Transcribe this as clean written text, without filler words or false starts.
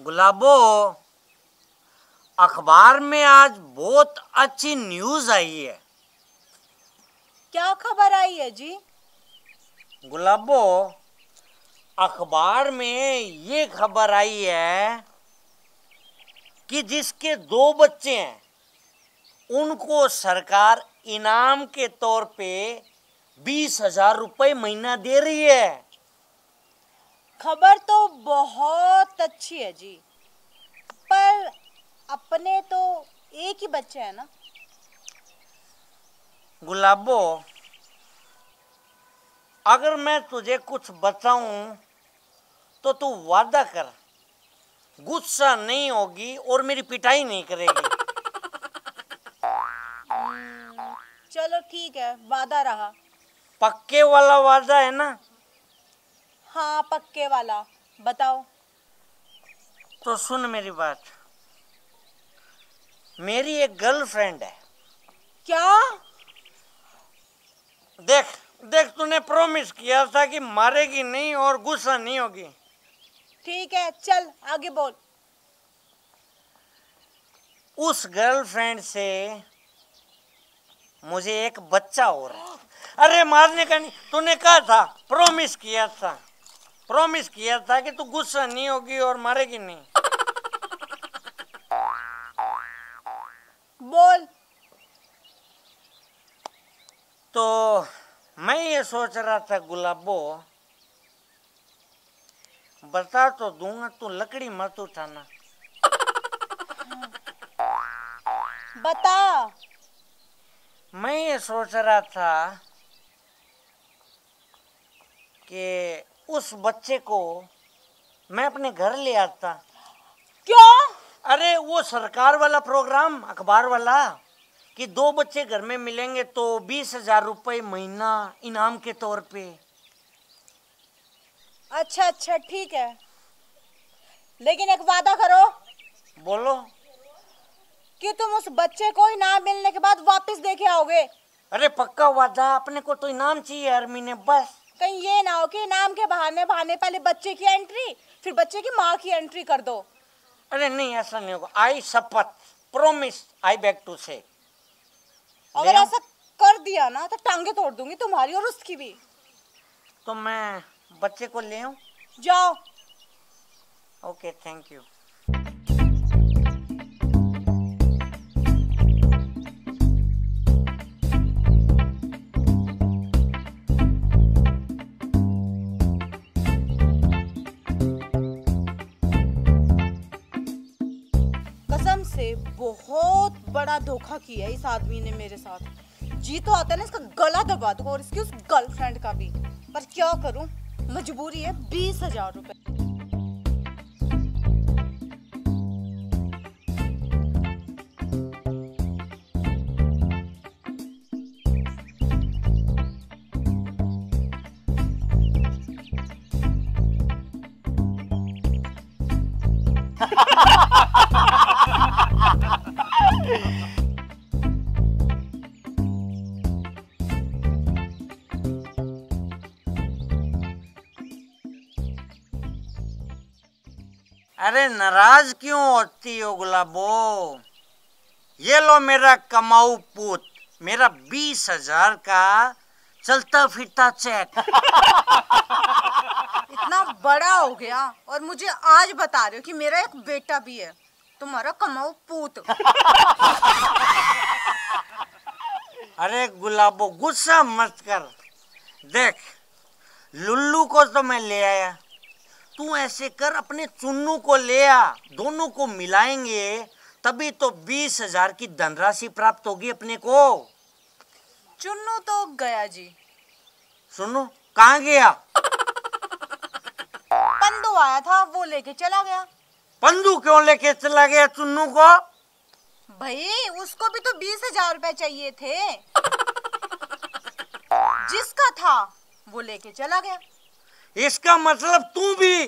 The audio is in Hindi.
गुलाबो, अखबार में आज बहुत अच्छी न्यूज़ आई है। क्या खबर आई है जी? गुलाबो, अखबार में ये खबर आई है कि जिसके दो बच्चे हैं उनको सरकार इनाम के तौर पे 20,000 रुपये महीना दे रही है। खबर तो बहुत अच्छी है जी, पर अपने तो एक ही बच्चे हैं ना। गुलाबो, अगर मैं तुझे कुछ बताऊं तो तू वादा कर, गुस्सा नहीं होगी और मेरी पिटाई नहीं करेगी। चलो ठीक है, वादा रहा। पक्के वाला वादा है ना? हाँ, पक्के वाला। बताओ। तो सुन मेरी बात, मेरी एक गर्लफ्रेंड है। क्या? देख तूने प्रॉमिस किया था कि मारेगी नहीं और गुस्सा नहीं होगी। ठीक है, चल आगे बोल। उस गर्लफ्रेंड से मुझे एक बच्चा हो रहा है। अरे मारने का नहीं, तूने कहा था, प्रॉमिस किया था कि तू गुस्सा नहीं होगी और मारेगी नहीं। बोल। तो मैं ये सोच रहा था गुलाबो, बता तो दूंगा, तू लकड़ी मत उठाना। बता। मैं ये सोच रहा था कि उस बच्चे को मैं अपने घर ले आता। क्यों? अरे वो सरकार वाला प्रोग्राम, अखबार वाला, कि दो बच्चे घर में मिलेंगे तो 20,000 रुपये महीना इनाम के तौर पे। अच्छा, ठीक है, लेकिन एक वादा करो। बोलो। कि तुम उस बच्चे को इनाम मिलने के बाद वापस देके आओगे। अरे पक्का वादा, अपने को तो इनाम चाहिए हर महीने। बस कहीं ये ना हो कि इनाम के बहाने पहले बच्चे की एंट्री, फिर बच्चे की माँ की एंट्री कर दो। अरे नहीं, ऐसा नहीं होगा। आई शपथ, प्रॉमिस, आई बैक टू से। अगर ऐसा कर दिया ना तो टांगे तोड़ दूंगी तुम्हारी और उसकी भी। तो मैं बच्चे को ले आऊं? जाओ। Okay, thank you. बहुत बड़ा धोखा किया इस आदमी ने मेरे साथ। जी तो आता है ना इसका गला दबा दूं और इसकी उस गर्लफ्रेंड का भी, पर क्या करूं, मजबूरी है। 20,000 रुपए। अरे नाराज क्यों होती हो गुलाबो? ये लो मेरा कमाऊ पूत, मेरा 20,000 का चलता फिरता चेक। इतना बड़ा हो गया और मुझे आज बता रहे हो कि मेरा एक बेटा भी है, तुम्हारा कमाऊ पूत। अरे गुलाबो, गुस्सा मत कर। देख, लुल्लू को तो मैं ले आया, तू ऐसे कर, अपने चुन्नू को ले आ। दोनों को मिलाएंगे तभी तो 20,000 की धनराशि प्राप्त होगी अपने को। चुन्नू तो गया जी। सुनो, कहाँ गया? पंदू आया था, वो लेके चला गया। पंदू क्यों लेके चला गया चुन्नू को? भाई उसको भी तो 20,000 रुपए चाहिए थे। जिसका था वो लेके चला गया। इसका मतलब तू भी।